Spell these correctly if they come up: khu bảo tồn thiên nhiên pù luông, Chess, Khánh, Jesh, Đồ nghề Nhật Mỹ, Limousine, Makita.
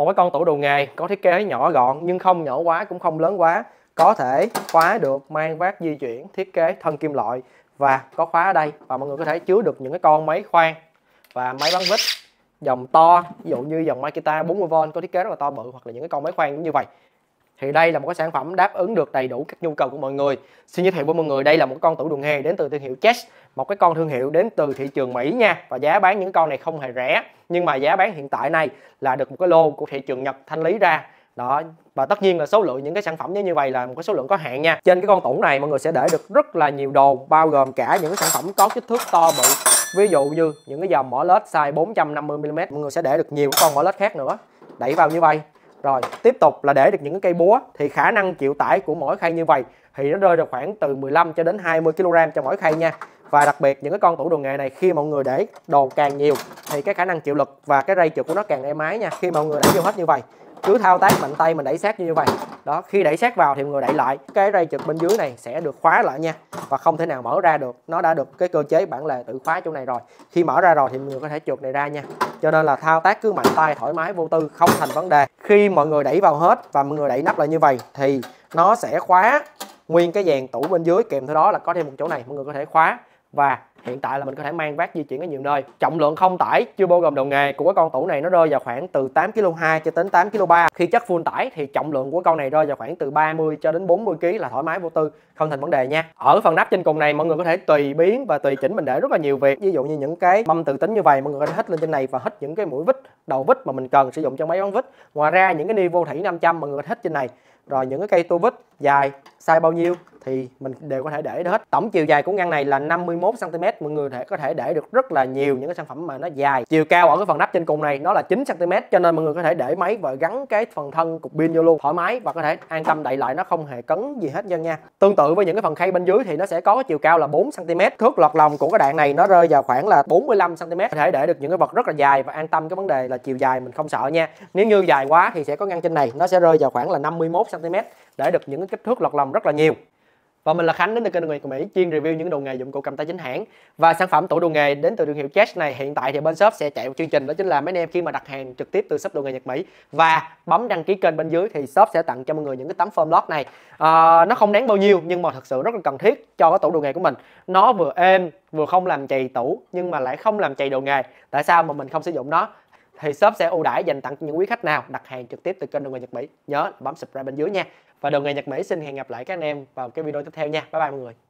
một cái con tủ đồ nghề có thiết kế nhỏ gọn nhưng không nhỏ quá cũng không lớn quá, có thể khóa được, mang vác di chuyển, thiết kế thân kim loại và có khóa ở đây, và mọi người có thể chứa được những cái con máy khoan và máy bắn vít dòng to, ví dụ như dòng Makita 40V có thiết kế rất là to bự, hoặc là những cái con máy khoan cũng như vậy. Thì đây là một cái sản phẩm đáp ứng được đầy đủ các nhu cầu của mọi người. Xin giới thiệu với mọi người, đây là một con tủ đồ nghề đến từ thương hiệu Chess, một cái con thương hiệu đến từ thị trường Mỹ nha, và giá bán những con này không hề rẻ, nhưng mà giá bán hiện tại này là được một cái lô của thị trường Nhật thanh lý ra. Đó, và tất nhiên là số lượng những cái sản phẩm như vậy là một cái số lượng có hạn nha. Trên cái con tủ này mọi người sẽ để được rất là nhiều đồ, bao gồm cả những cái sản phẩm có kích thước to bự. Ví dụ như những cái dòng mỏ led size 450mm, mọi người sẽ để được nhiều con mỏ led khác nữa. Đẩy vào như vậy. Rồi, tiếp tục là để được những cái cây búa, thì khả năng chịu tải của mỗi khay như vậy thì nó rơi được khoảng từ 15 cho đến 20 kg cho mỗi khay nha. Và đặc biệt những cái con tủ đồ nghề này, khi mọi người để đồ càng nhiều thì cái khả năng chịu lực và cái dây trượt của nó càng êm ái nha. Khi mọi người đẩy vô hết như vậy, cứ thao tác mạnh tay mình đẩy sát như vậy. Đó, khi đẩy sát vào thì mọi người đẩy lại, cái dây trượt bên dưới này sẽ được khóa lại nha, và không thể nào mở ra được. Nó đã được cái cơ chế bản lề tự khóa chỗ này rồi. Khi mở ra rồi thì mọi người có thể trượt này ra nha. Cho nên là thao tác cứ mạnh tay thoải mái vô tư, không thành vấn đề. Khi mọi người đẩy vào hết và mọi người đẩy nắp lại như vậy thì nó sẽ khóa nguyên cái dàn tủ bên dưới, kèm theo đó là có thêm một chỗ này mọi người có thể khóa. Và hiện tại là mình có thể mang vác di chuyển ở nhiều nơi. Trọng lượng không tải chưa bao gồm đồ nghề của cái con tủ này nó rơi vào khoảng từ 8,2 kg cho đến 8,3 kg. Khi chất full tải thì trọng lượng của con này rơi vào khoảng từ 30 cho đến 40 kg là thoải mái vô tư, không thành vấn đề nha. Ở phần nắp trên cùng này mọi người có thể tùy biến và tùy chỉnh mình để rất là nhiều việc. Ví dụ như những cái mâm tự tính như vậy mọi người có thể hít lên trên này và hít những cái mũi vít, đầu vít mà mình cần sử dụng cho máy bắn vít. Ngoài ra những cái ni vô thủy 500 mọi người có thể hít trên này. Rồi những cái cây tua vít dài size bao nhiêu thì mình đều có thể để hết. Tổng chiều dài của ngăn này là 51 cm, mọi người có thể để được rất là nhiều những cái sản phẩm mà nó dài. Chiều cao ở cái phần nắp trên cùng này nó là 9 cm, cho nên mọi người có thể để máy và gắn cái phần thân cục pin vô luôn thoải mái, và có thể an tâm đậy lại, nó không hề cấn gì hết nha. Tương tự với những cái phần khay bên dưới thì nó sẽ có cái chiều cao là 4 cm. Thước lọt lòng của cái đạn này nó rơi vào khoảng là 45 cm, có thể để được những cái vật rất là dài và an tâm cái vấn đề là chiều dài mình không sợ nha. Nếu như dài quá thì sẽ có ngăn trên này nó sẽ rơi vào khoảng là 51 cm, để được những cái kích thước lọt lòng rất là nhiều. Và mình là Khánh đến từ kênh Đồ nghề Nhật Mỹ, chuyên review những đồ nghề dụng cụ cầm tay chính hãng. Và sản phẩm tủ đồ nghề đến từ thương hiệu Jesh này, hiện tại thì bên shop sẽ chạy một chương trình, đó chính là mấy anh em khi mà đặt hàng trực tiếp từ shop Đồ nghề Nhật Mỹ và bấm đăng ký kênh bên dưới thì shop sẽ tặng cho mọi người những cái tấm form lót này. Nó không đáng bao nhiêu nhưng mà thật sự rất là cần thiết cho cái tủ đồ nghề của mình. Nó vừa êm, vừa không làm chày tủ nhưng mà lại không làm chày đồ nghề. Tại sao mà mình không sử dụng nó? Thì shop sẽ ưu đãi dành tặng cho những quý khách nào đặt hàng trực tiếp từ kênh Đồ nghề Nhật Mỹ. Nhớ bấm subscribe bên dưới nha. Và Đồ nghề Nhật Mỹ xin hẹn gặp lại các anh em vào cái video tiếp theo nha. Bye bye mọi người.